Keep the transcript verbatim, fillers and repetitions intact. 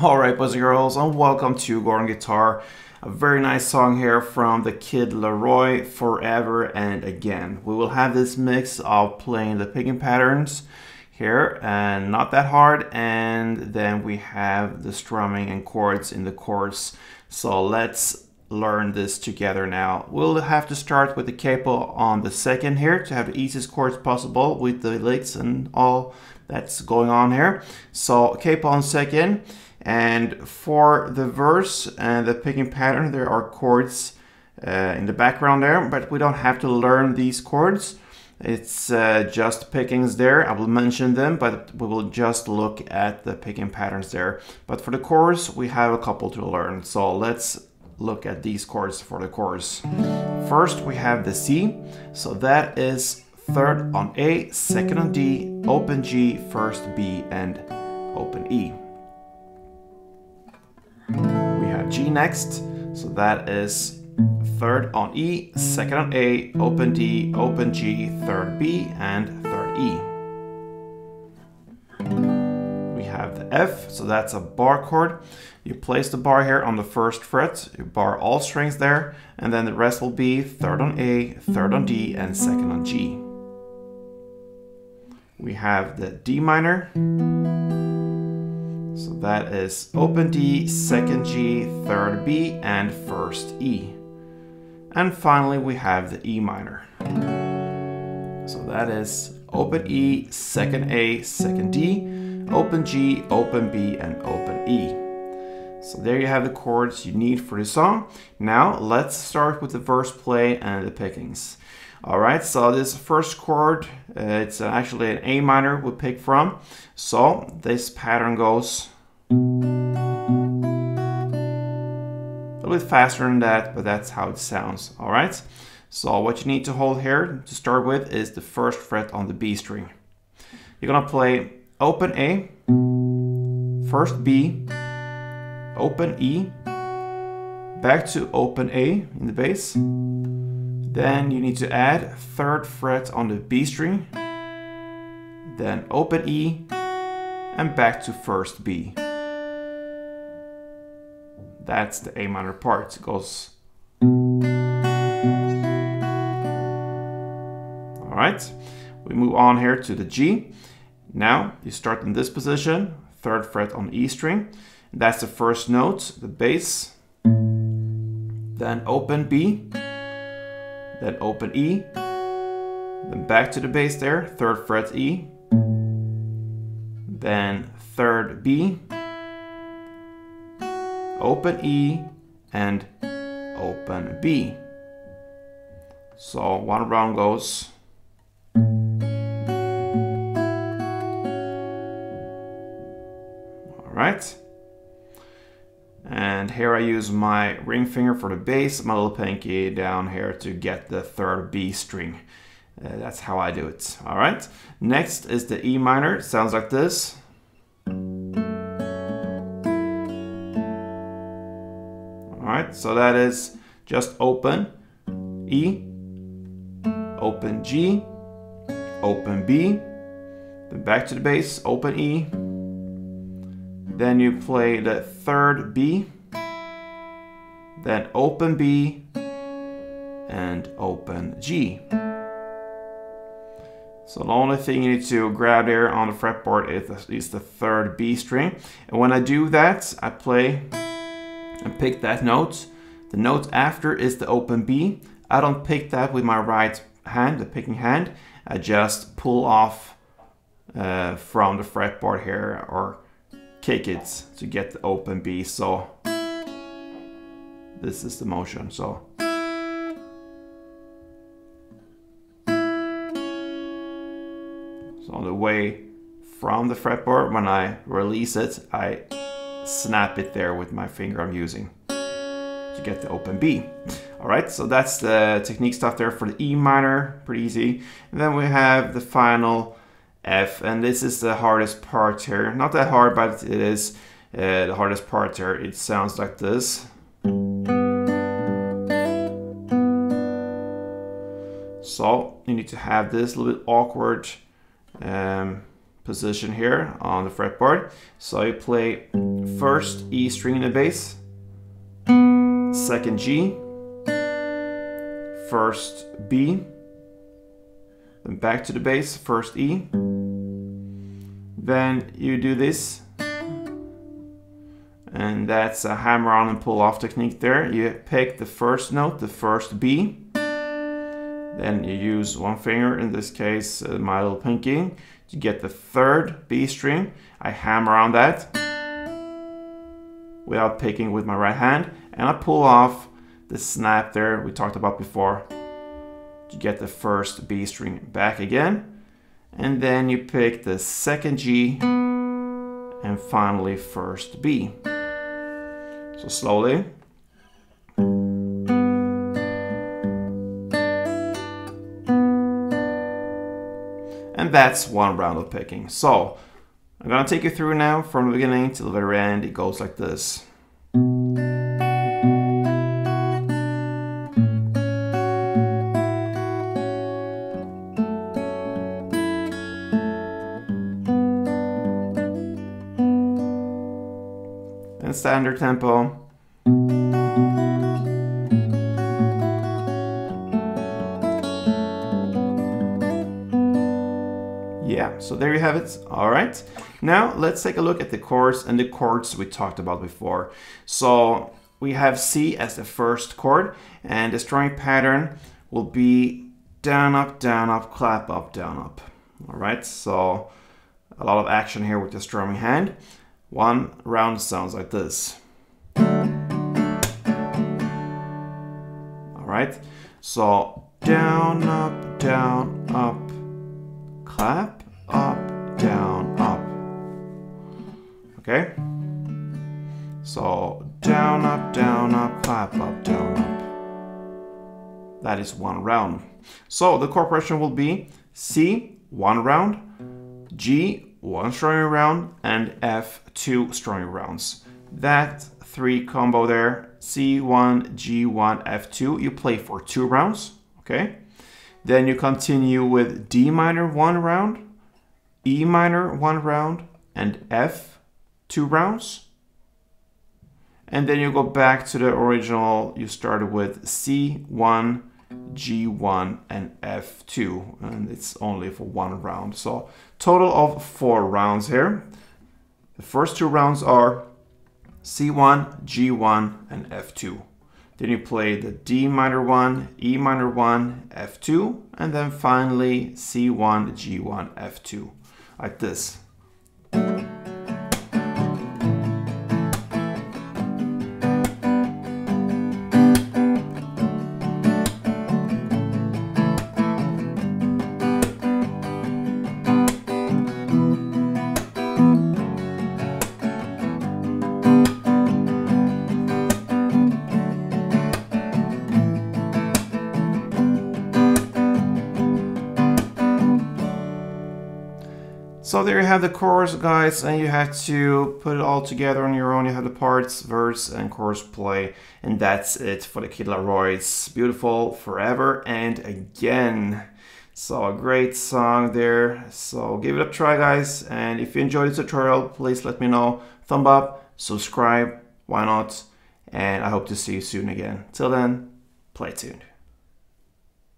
Alright boys and girls, and welcome to Gordon Guitar. A very nice song here from the Kid LAROI, Forever and Again. We will have this mix of playing the picking patterns here, and not that hard, and then we have the strumming and chords in the chorus. So let's learn this together now. We'll have to start with the capo on the second here to have the easiest chords possible with the licks and all that's going on here. So capo on second, and for the verse and the picking pattern there are chords uh, in the background there, but we don't have to learn these chords. It's uh, just pickings there. I will mention them, but we will just look at the picking patterns there. But for the chorus we have a couple to learn, so let's look at these chords for the chorus. First we have the C, so that is third on A, second on D, open G, first B, and open E. We have G next, so that is third on E, second on A, open D, open G, third B, and third E. The F, so that's a bar chord. You place the bar here on the first fret, you bar all strings there, and then the rest will be third on A, third on D, and second on G. We have the D minor, so that is open D, second G, third B, and first E. And finally we have the E minor, so that is open E, second A, second D, open G, open B, and open E. So there you have the chords you need for the song. Now let's start with the verse play and the pickings. Alright, so this first chord, uh, it's actually an A minor we pick from. So this pattern goes a little bit faster than that, but that's how it sounds. Alright, so what you need to hold here to start with is the first fret on the B string. You're gonna play open A, first B, open E, back to open A in the bass. Then you need to add third fret on the B string, then open E, and back to first B. That's the A minor part. It goes. Alright, we move on here to the G. Now you start in this position, third fret on E string, that's the first note, the bass, then open B, then open E, then back to the bass there, third fret E, then third B, open E, and open B. So one round goes. Right, and here I use my ring finger for the bass, my little pinky down here to get the third B string. Uh, that's how I do it. All right, next is the E minor. It sounds like this. All right, so that is just open E, open G, open B, then back to the bass, open E. Then you play the third B, then open B, and open G. So the only thing you need to grab there on the fretboard is the third B string. And when I do that, I play and pick that note. The note after is the open B. I don't pick that with my right hand, the picking hand. I just pull off uh, from the fretboard here, or kick it to get the open B. So this is the motion. So so on the way from the fretboard, when I release it, I snap it there with my finger I'm using to get the open B. All right, so that's the technique stuff there for the E minor, pretty easy. And then we have the final F, and this is the hardest part here. Not that hard, but it is uh, the hardest part here. It sounds like this. So you need to have this little bit awkward um, position here on the fretboard. So you play First, E string in the bass, second G, first B, then back to the bass, first E. Then you do this, and that's a hammer on and pull off technique there. You pick the first note, the first B, then you use one finger, in this case uh, my little pinky, to get the third B string. I hammer on that without picking with my right hand, and I pull off the snap there we talked about before to get the first B string back again, and then you pick the second G and finally first B. So slowly. And that's one round of picking. So I'm gonna take you through now from the beginning to the very end. It goes like this. And standard tempo. Yeah, so there you have it. All right, now let's take a look at the chords and the chords we talked about before. So we have C as the first chord, and the strumming pattern will be down, up, down, up, clap, up, down, up. All right, so a lot of action here with the strumming hand. One round sounds like this. All right, so down, up, down, up, clap, up, down, up. Okay? So, down, up, down, up, clap, up, down, up. That is one round. So, the chord progression will be C, one round, G, one strumming round, and F, two strumming rounds. That three combo there, C one, G one, F two, you play for two rounds, okay? Then you continue with D minor one round, E minor one round, and F two rounds. And then you go back to the original you started with, C one, G one, and F two, and it's only for one round. So total of four rounds here. The first two rounds are C one, G one, and F two. Then you play the D minor one, E minor one, F two, and then finally C one, G one, F two, like this. So there you have the chorus, guys, and you have to put it all together on your own. You have the parts, verse, and chorus play, and that's it for the Kid LAROI's beautiful Forever and Again. So a great song there. So give it a try, guys, and if you enjoyed this tutorial, please let me know. Thumb up, subscribe, why not, and I hope to see you soon again. Till then, play tuned.